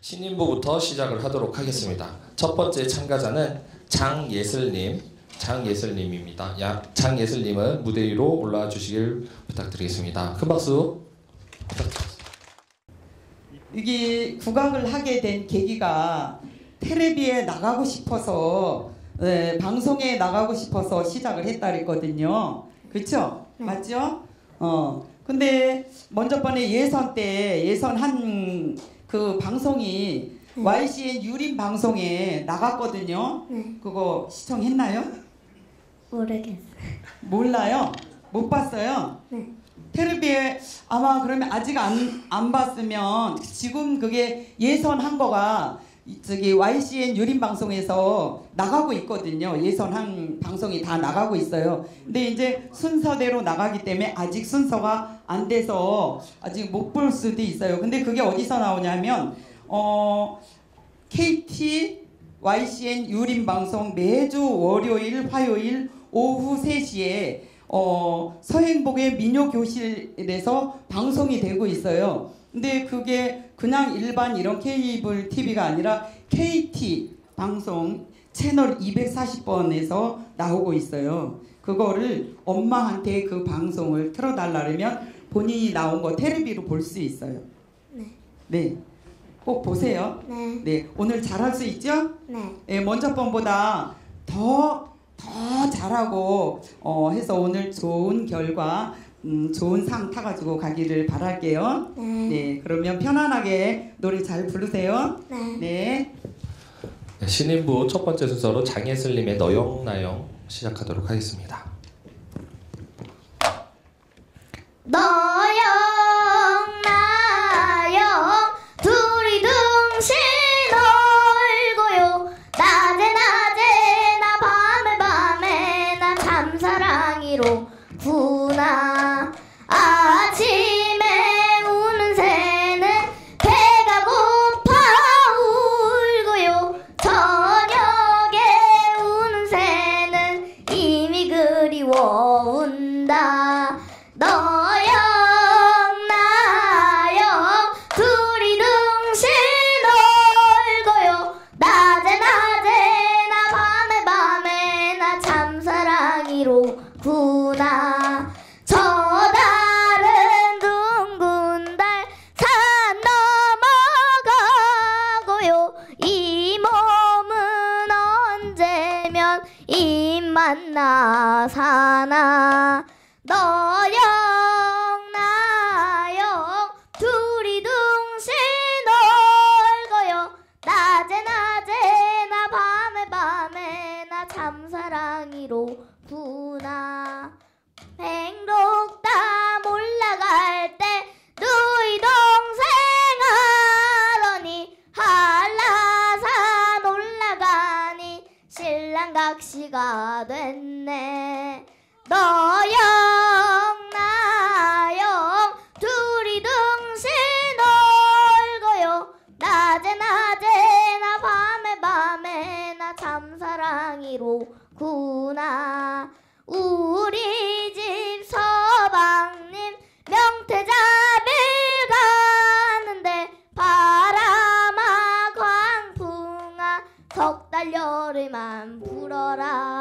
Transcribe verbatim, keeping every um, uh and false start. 신인부부터 시작을 하도록 하겠습니다. 첫 번째 참가자는 장예슬님, 장예슬님입니다. 야, 장예슬님은 무대 위로 올라와 주시길 부탁드리겠습니다. 큰 박수 부탁드립니다. 여기 구강을 하게 된 계기가 텔레비에 나가고 싶어서, 네, 방송에 나가고 싶어서 시작을 했다 그랬거든요. 그렇죠? 맞죠? 어. 근데 먼저 번에 예선 때 예선 한 그 방송이 응. 와이씨엔 유림방송에 나갔거든요. 응. 그거 시청했나요? 모르겠어요. 몰라요? 못 봤어요? 응. 테레비에 아마 그러면 아직 안, 안 봤으면 지금 그게 예선한 거가 저기 와이씨엔 유림방송에서 나가고 있거든요. 예선한 방송이 다 나가고 있어요. 근데 이제 순서대로 나가기 때문에 아직 순서가 안 돼서 아직 못 볼 수도 있어요. 근데 그게 어디서 나오냐면 어 케이티 와이씨엔 유림방송 매주 월요일 화요일 오후 세 시에 어 서행복의 민요교실에서 방송이 되고 있어요. 근데 그게 그냥 일반 이런 케이블 티비가 아니라 케이티 방송 채널 이백사십 번에서 나오고 있어요. 그거를 엄마한테 그 방송을 틀어달라 그러면 본인이 나온 거 테레비로 볼 수 있어요. 네. 네. 꼭 보세요. 네. 네. 오늘 잘할 수 있죠? 네. 네, 먼저 번보다 더, 더 잘하고 어, 해서 오늘 좋은 결과 음, 좋은 상 타가지고 가기를 바랄게요. 네. 네, 그러면 편안하게 노래 잘 부르세요. 네. 네. 네, 신인부 첫 번째 순서로 장예슬님의 너영나영 시작하도록 하겠습니다. 너영나영 둘이 둥실 놀고요. 낮에 낮에 나 밤에 밤에 나 참사랑이로 구나. 아침에 우는 새는 배가 고파 울고요. 저녁에 우는 새는 이미 그리워 운다. 너영 나영 둘이 둥실 놀고요. 낮에 낮에 나 밤에 밤에 나 참 사랑이로구나. 나 사나 너영 나영 둘이 둥실 놀고요. 낮에 낮에 나 밤에 밤에 나 참 사랑이로구나. 행복다 몰라갈 때 누이 동생 하러니 한라산 올라가니 신랑각시가 됐네. 너영 나영 둘이 둥실 놀고요. 낮에 낮에 나 밤에 밤에 나 참 사랑이로구나. 우리 집 서방님 명태자빌 가는데 바람아 광풍아 석 달 여름만 불어라.